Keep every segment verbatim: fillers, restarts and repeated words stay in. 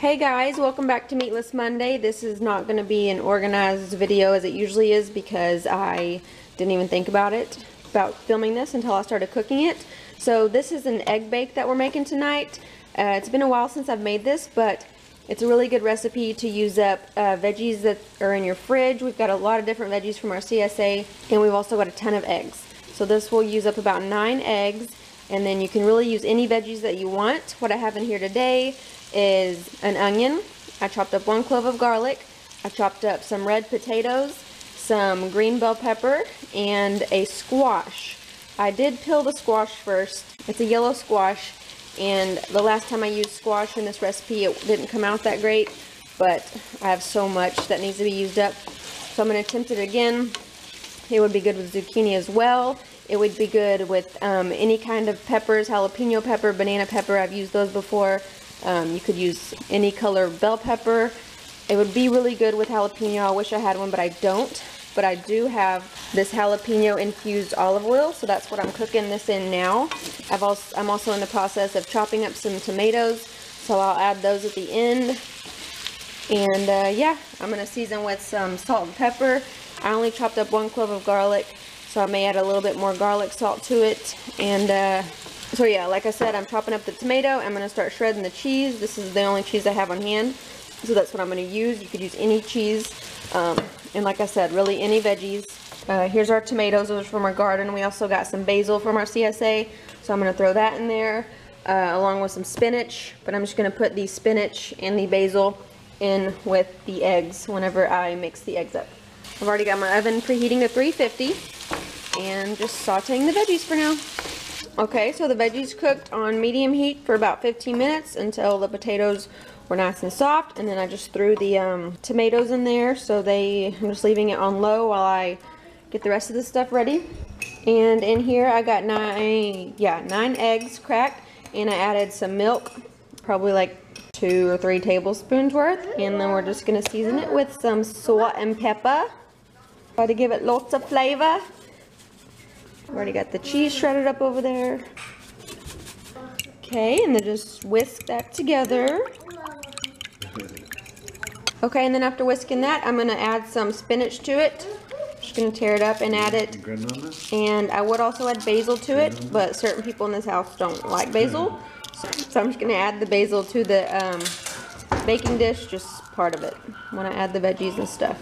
Hey guys, welcome back to Meatless Monday. This is not going to be an organized video as it usually is because I didn't even think about it, about filming this until I started cooking it. So this is an egg bake that we're making tonight. Uh, it's been a while since I've made this, but it's a really good recipe to use up uh, veggies that are in your fridge. We've got a lot of different veggies from our C S A, and we've also got a ton of eggs. So this will use up about nine eggs, and then you can really use any veggies that you want. What I have in here today is an onion. I chopped up one clove of garlic. I chopped up some red potatoes, some green bell pepper, and a squash. I did peel the squash first. It's a yellow squash, and the last time I used squash in this recipe it didn't come out that great, but I have so much that needs to be used up, so I'm going to attempt it again. It would be good with zucchini as well. It would be good with um, any kind of peppers, jalapeno pepper, banana pepper. I've used those before. Um, you could use any color bell pepper. It would be really good with jalapeno. I wish I had one, but I don't. But I do have this jalapeno infused olive oil, so that's what I'm cooking this in now. I've also, I'm also in the process of chopping up some tomatoes, so I'll add those at the end. And uh, yeah, I'm going to season with some salt and pepper. I only chopped up one clove of garlic, so I may add a little bit more garlic salt to it. And uh, so yeah, like I said, I'm chopping up the tomato. I'm going to start shredding the cheese. This is the only cheese I have on hand, so that's what I'm going to use. You could use any cheese. Um, and like I said, really any veggies. Uh, here's our tomatoes. Those are from our garden. We also got some basil from our C S A, so I'm going to throw that in there uh, along with some spinach. But I'm just going to put the spinach and the basil in with the eggs whenever I mix the eggs up. I've already got my oven preheating to three fifty. And just sauteing the veggies for now. Okay, so the veggies cooked on medium heat for about fifteen minutes until the potatoes were nice and soft, and then I just threw the um, tomatoes in there, so they I'm just leaving it on low while I get the rest of the stuff ready. And in here I got nine yeah nine eggs cracked, and I added some milk, probably like two or three tablespoons worth, and then we're just gonna season it with some salt and pepper. Try to give it lots of flavor. I've already got the cheese shredded up over there. Okay, and then just whisk that together. Okay, and then after whisking that, I'm going to add some spinach to it. Just going to tear it up and add it. And I would also add basil to it, but certain people in this house don't like basil. So I'm just going to add the basil to the um, baking dish, just part of it, when I add the veggies and stuff.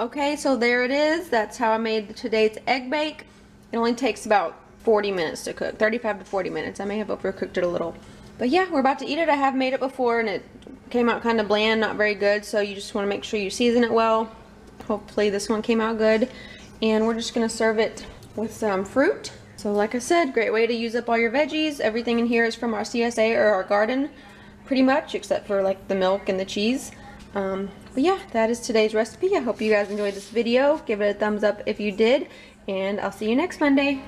Okay, so there it is. That's how I made today's egg bake. It only takes about forty minutes to cook, thirty-five to forty minutes. I may have overcooked it a little. But yeah, we're about to eat it. I have made it before and it came out kind of bland, not very good. So you just want to make sure you season it well. Hopefully this one came out good. And we're just going to serve it with some fruit. So like I said, great way to use up all your veggies. Everything in here is from our C S A or our garden, pretty much, except for like the milk and the cheese. Um, but yeah, that is today's recipe. I hope you guys enjoyed this video. Give it a thumbs up if you did, and I'll see you next Monday.